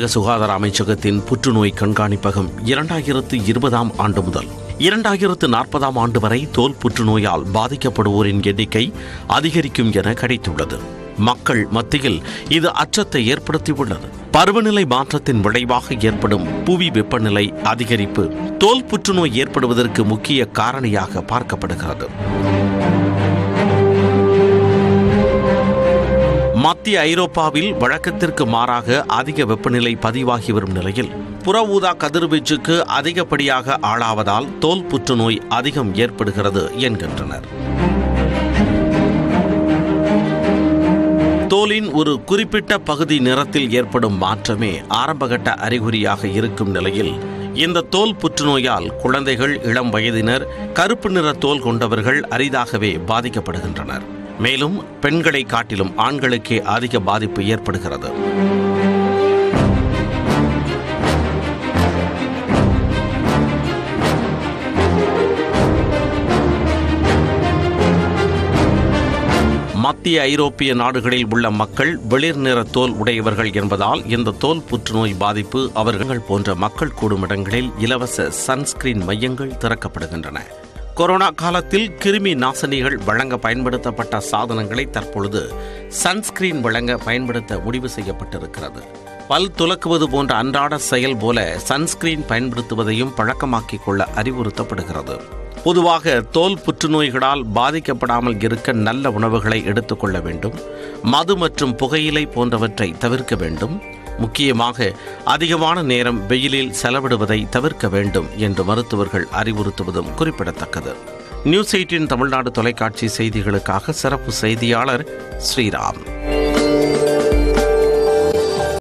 தமிழக சுகாதார அமைச்சகத்தின் புற்றுநோய் கண்காணிப்பகம் 2020 ஆண்டு முதல் 2040 ஆண்டு வரை தோல் புற்றுநோயால் பாதிக்கப்படுவோரின் எண்ணிக்கை அதிகரிக்கும் என கணித்துள்ளது. மக்கள் மத்தியில் இது அச்சத்தை ஏற்படுத்தியுள்ளது. பருவநிலை மாற்றத்தின் விளைவாக ஏற்படும் புவி வெப்பநிலை அதிகரிப்பு தோல் புற்றுநோய் ஏற்படுவதற்கு முக்கிய காரணியாக பார்க்கப்படுகிறது. மத்திய ஐரோப்பாவில் வழக்கத்திற்கு மாறாக அதிக வெப்பநிலை பதிவாகி வரும் நிலையில் புற ஊதா கதிர்வீச்சுக்கு அதிகப்படியாக ஆளாவதால் தோல் புற்றுநோய் அதிகம் ஏற்படுகிறது என்கின்றனர். தோலின் ஒரு குறிப்பிட்ட பகுதி நிறத்தில் ஏற்படும் மாற்றமே ஆரம்பகட்ட அறிகுறியாக இருக்கும் நிலையில் இந்த தோல் புற்றுநோயால் குழந்தைகள், இளம் வயதினர், கருப்பு நிற தோல் கொண்டவர்கள் அரிதாகவே பாதிக்கப்படுகின்றனர். மேலும் பெண்களை காட்டிலும் ஆண்களுக்கே அதிக பாதிப்பு ஏற்படுகிறது. மத்திய ஐரோப்பிய நாடுகளில் உள்ள மக்கள் வெளிர் நிற தோல் உடையவர்கள் என்பதால் இந்த தோல் புற்றுநோய் பாதிப்பு அவர்கள் போன்ற மக்கள் கூடும் இடங்களில் இலவச சன்ஸ்கிரீன் மையங்கள் திறக்கப்படுகின்றன. கொரோனா காலத்தில் கிருமி நாசினிகள் வழங்க பயன்படுத்தப்பட்ட சாதனங்களை தற்பொழுது சன்ஸ்கிரீன் வழங்க பயன்படுத்த முடிவு செய்யப்பட்டிருக்கிறது. பல் துலக்குவது போன்ற அன்றாட செயல் போல சன்ஸ்கிரீன் பயன்படுத்துவதையும் பழக்கமாக்கிக் கொள்ள அறிவுறுத்தப்படுகிறது. பொதுவாக தோல் புற்றுநோய்களால் பாதிக்கப்படாமல் இருக்க நல்ல உணவுகளை எடுத்துக்கொள்ள வேண்டும். மது மற்றும் புகையிலை போன்றவற்றை தவிர்க்க வேண்டும். முக்கியமாக அதிகமான நேரம் வெயிலில் செலவிடுவதை தவிர்க்க வேண்டும் என்று மருத்துவர்கள் அறிவுறுத்துவதும் குறிப்பிடத்தக்கது. நியூஸ் 18 தமிழ்நாடு தொலைக்காட்சி செய்திகளுக்காக சிறப்பு செய்தியாளர் ஸ்ரீராம்.